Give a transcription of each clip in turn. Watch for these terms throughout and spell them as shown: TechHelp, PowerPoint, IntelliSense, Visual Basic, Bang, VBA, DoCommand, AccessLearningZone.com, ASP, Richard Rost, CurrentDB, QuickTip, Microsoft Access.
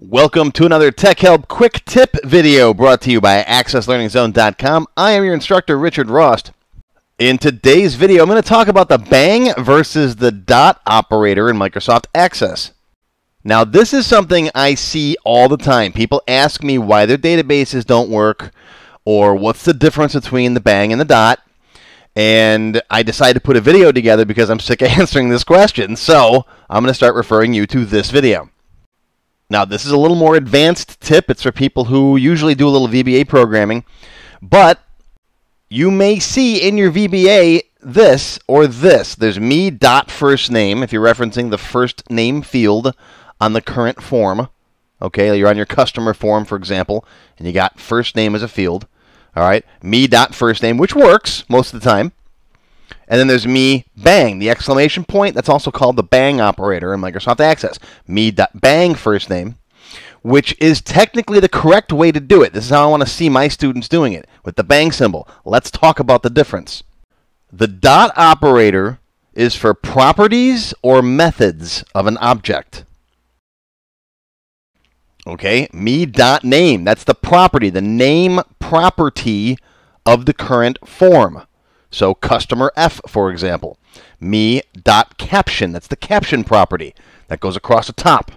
Welcome to another Tech Help Quick Tip video brought to you by AccessLearningZone.com. I am your instructor, Richard Rost. In today's video, I'm going to talk about the bang versus the dot operator in Microsoft Access. Now, this is something I see all the time. People ask me why their databases don't work or what's the difference between the bang and the dot. And I decided to put a video together because I'm sick of answering this question. So I'm going to start referring you to this video. Now, this is a little more advanced tip. It's for people who usually do a little VBA programming, but you may see in your VBA this or this. There's me dot first name if you're referencing the first name field on the current form. Okay, you're on your customer form, for example, and you got first name as a field. All right, me dot first name, which works most of the time. And then there's me bang, the exclamation point. That's also called the bang operator in Microsoft Access. Me dot bang first name, which is technically the correct way to do it. This is how I want to see my students doing it, with the bang symbol. Let's talk about the difference. The dot operator is for properties or methods of an object. Okay, me dot name. That's the property, the name property of the current form. So customer F, for example, me dot caption. That's the caption property that goes across the top.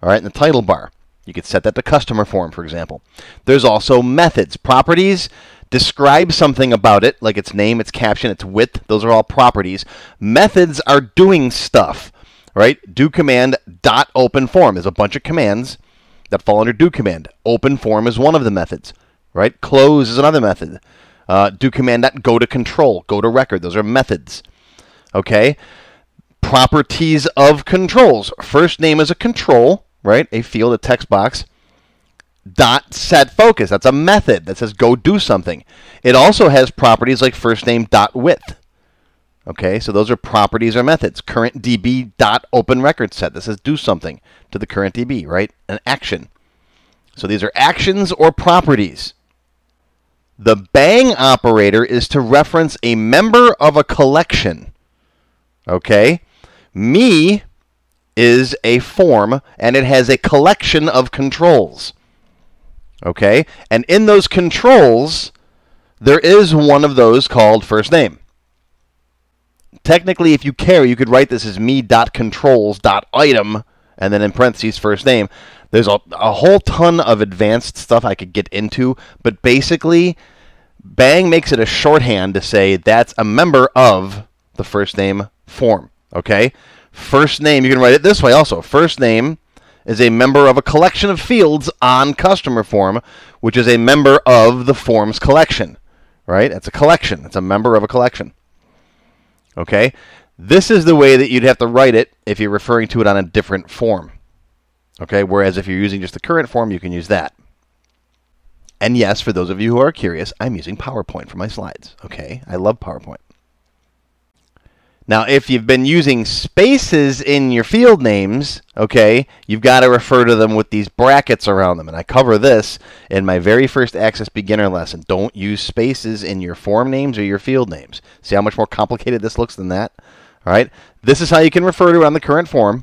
All right, in the title bar, you could set that to customer form, for example. There's also methods. Properties describe something about it, like its name, its caption, its width. Those are all properties. Methods are doing stuff, right? DoCommand dot open form. There's a bunch of commands that fall under DoCommand. Open form is one of the methods, right? Close is another method. DoCommand go to control, go to record. Those are methods. Okay. Properties of controls. First name is a control, right? A field, a text box. Dot set focus. That's a method that says go do something. It also has properties like first name dot width. Okay, so those are properties or methods. CurrentDB dot open record set. This says do something to the CurrentDB, right? An action. So these are actions or properties. The bang operator is to reference a member of a collection. Okay, me is a form and it has a collection of controls. Okay, and in those controls, there is one of those called first name. Technically, if you care, you could write this as me.controls.item and then in parentheses first name. There's a whole ton of advanced stuff I could get into, but basically, bang makes it a shorthand to say that's a member of the first name form, okay? First name, you can write it this way also. First name is a member of a collection of fields on customer form, which is a member of the form's collection, right? That's a collection. It's a member of a collection, okay? This is the way that you'd have to write it if you're referring to it on a different form, okay? Whereas if you're using just the current form, you can use that. And yes, for those of you who are curious, I'm using PowerPoint for my slides, okay? I love PowerPoint. Now, if you've been using spaces in your field names, okay, you've got to refer to them with these brackets around them. And I cover this in my very first Access beginner lesson. Don't use spaces in your form names or your field names. See how much more complicated this looks than that? All right. This is how you can refer to it on the current form.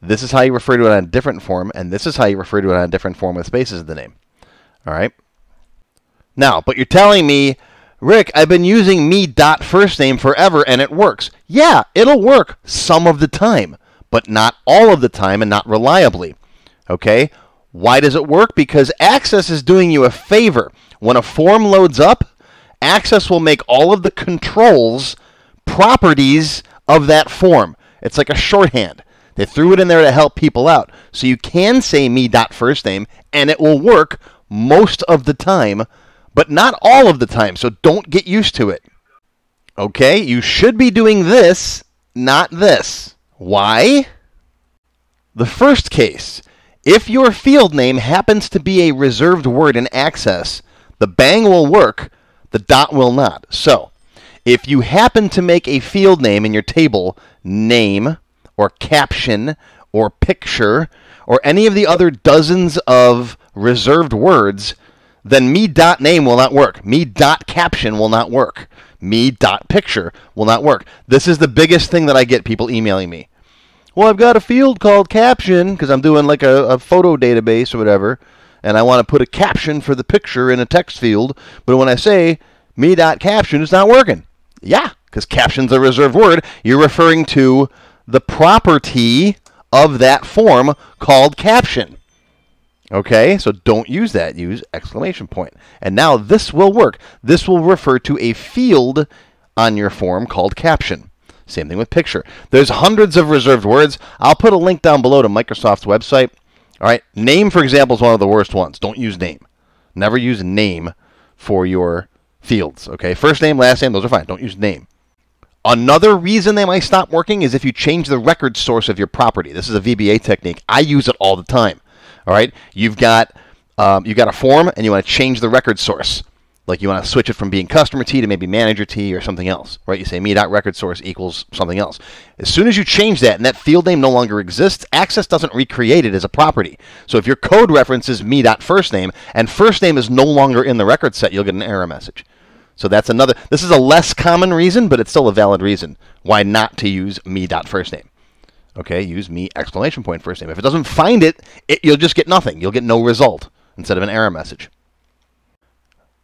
This is how you refer to it on a different form. And this is how you refer to it on a different form with spaces in the name. All right. Now, but you're telling me, Rick, I've been using me dot first name forever and it works. Yeah, it'll work some of the time, but not all of the time and not reliably. Okay? Why does it work? Because Access is doing you a favor. When a form loads up, Access will make all of the controls properties of that form. It's like a shorthand. They threw it in there to help people out. So you can say me dot first name and it will work most of the time, but not all of the time, so don't get used to it. Okay, you should be doing this, not this. Why? The first case, if your field name happens to be a reserved word in Access, the bang will work, the dot will not. So, if you happen to make a field name in your table, name, or caption, or picture, or any of the other dozens of reserved words, then me.name will not work. Me.caption will not work. Me.picture will not work. This is the biggest thing that I get people emailing me. well, I've got a field called caption because I'm doing like a photo database or whatever, and I want to put a caption for the picture in a text field, but when I say me.caption, it's not working. Yeah, because caption's a reserved word. You're referring to the property of that form called caption. Okay, so don't use that. Use exclamation point. And now this will work. This will refer to a field on your form called caption. Same thing with picture. There's hundreds of reserved words. I'll put a link down below to Microsoft's website. All right, name, for example, is one of the worst ones. Don't use name. Never use name for your fields. Okay, first name, last name, those are fine. Don't use name. Another reason they might stop working is if you change the record source of your property. This is a VBA technique. I use it all the time. All right, you've got a form and you want to change the record source. Like you want to switch it from being customer T to maybe manager T or something else, right? You say me.recordSource equals something else. As soon as you change that and that field name no longer exists, Access doesn't recreate it as a property. So if your code references me.firstname and first name is no longer in the record set, you'll get an error message. So that's another, this is a less common reason, but it's still a valid reason why not to use me.firstname. Okay, use me exclamation point first name. If it doesn't find it, you'll just get nothing. You'll get no result instead of an error message.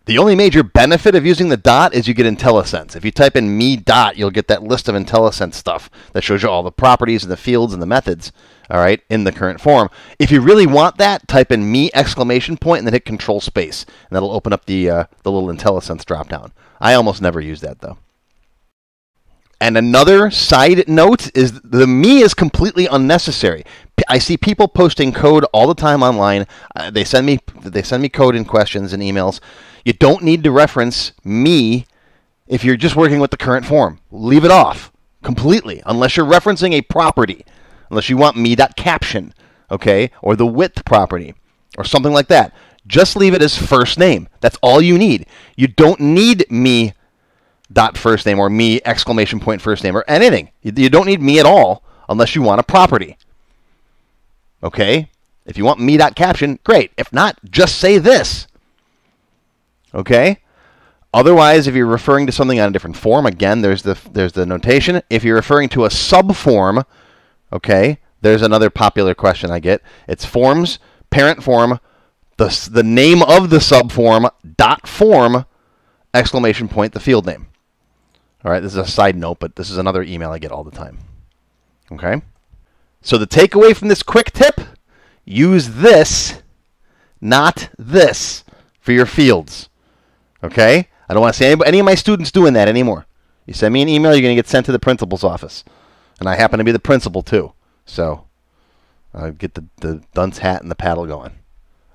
The only major benefit of using the dot is you get IntelliSense. If you type in me dot, you'll get that list of IntelliSense stuff that shows you all the properties and the fields and the methods, all right, in the current form. If you really want that, type in me exclamation point and then hit control space, and that'll open up the little IntelliSense dropdown. I almost never use that, though. And another side note is the me is completely unnecessary. I see people posting code all the time online. They send me code and questions and emails. You don't need to reference me if you're just working with the current form. Leave it off completely unless you're referencing a property, unless you want me.caption, okay, or the width property or something like that. Just leave it as first name. That's all you need. You don't need me.firstname or me exclamation point first name or anything. You don't need me at all unless you want a property. Okay? If you want me.caption, great. If not, just say this. Okay? Otherwise, if you're referring to something on a different form, again, there's the notation. If you're referring to a subform, okay, there's another popular question I get. It's forms, parent form, the name of the subform, dot form, exclamation point, the field name. All right, this is a side note, but this is another email I get all the time. Okay? So the takeaway from this quick tip, use this, not this, for your fields. Okay? I don't want to see any of my students doing that anymore. You send me an email, you're going to get sent to the principal's office. And I happen to be the principal, too. So I'll get the dunce hat and the paddle going.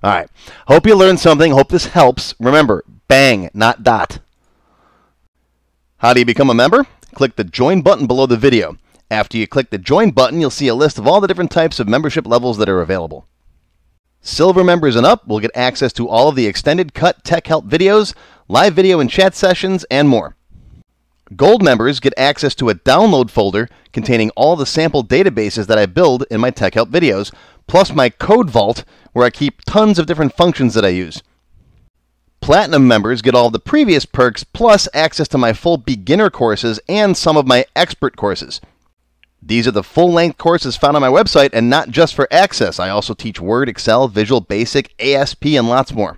All right. Hope you learned something. Hope this helps. Remember, bang, not dot. How do you become a member? Click the join button below the video. After you click the join button, you'll see a list of all the different types of membership levels that are available. Silver members and up will get access to all of the extended cut tech help videos, live video and chat sessions, and more. Gold members get access to a download folder containing all the sample databases that I build in my tech help videos, plus my code vault where I keep tons of different functions that I use. Platinum members get all the previous perks plus access to my full beginner courses and some of my expert courses. These are the full-length courses found on my website and not just for Access. I also teach Word, Excel, Visual Basic, ASP, and lots more.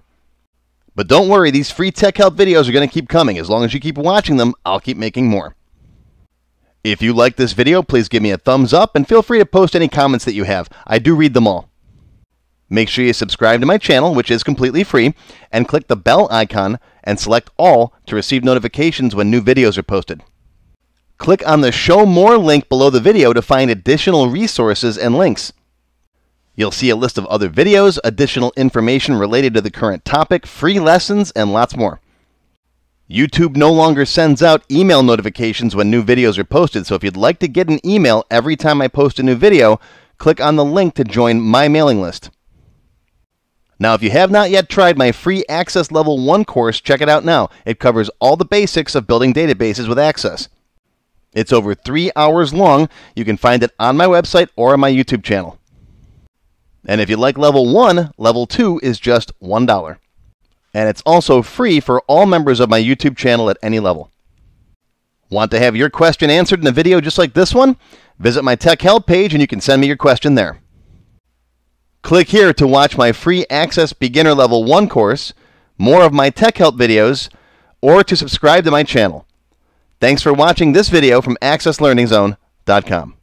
But don't worry, these free tech help videos are going to keep coming. As long as you keep watching them, I'll keep making more. If you like this video, please give me a thumbs up and feel free to post any comments that you have. I do read them all. Make sure you subscribe to my channel, which is completely free, and click the bell icon and select all to receive notifications when new videos are posted. Click on the Show More link below the video to find additional resources and links. You'll see a list of other videos, additional information related to the current topic, free lessons, and lots more. YouTube no longer sends out email notifications when new videos are posted, so if you'd like to get an email every time I post a new video, click on the link to join my mailing list. Now, if you have not yet tried my free Access Level 1 course, check it out now. It covers all the basics of building databases with Access. It's over 3 hours long. You can find it on my website or on my YouTube channel. And if you like Level 1, Level 2 is just $1. And it's also free for all members of my YouTube channel at any level. Want to have your question answered in a video just like this one? Visit my Tech Help page and you can send me your question there. Click here to watch my free Access Beginner Level 1 course, more of my Tech Help videos, or to subscribe to my channel. Thanks for watching this video from AccessLearningZone.com.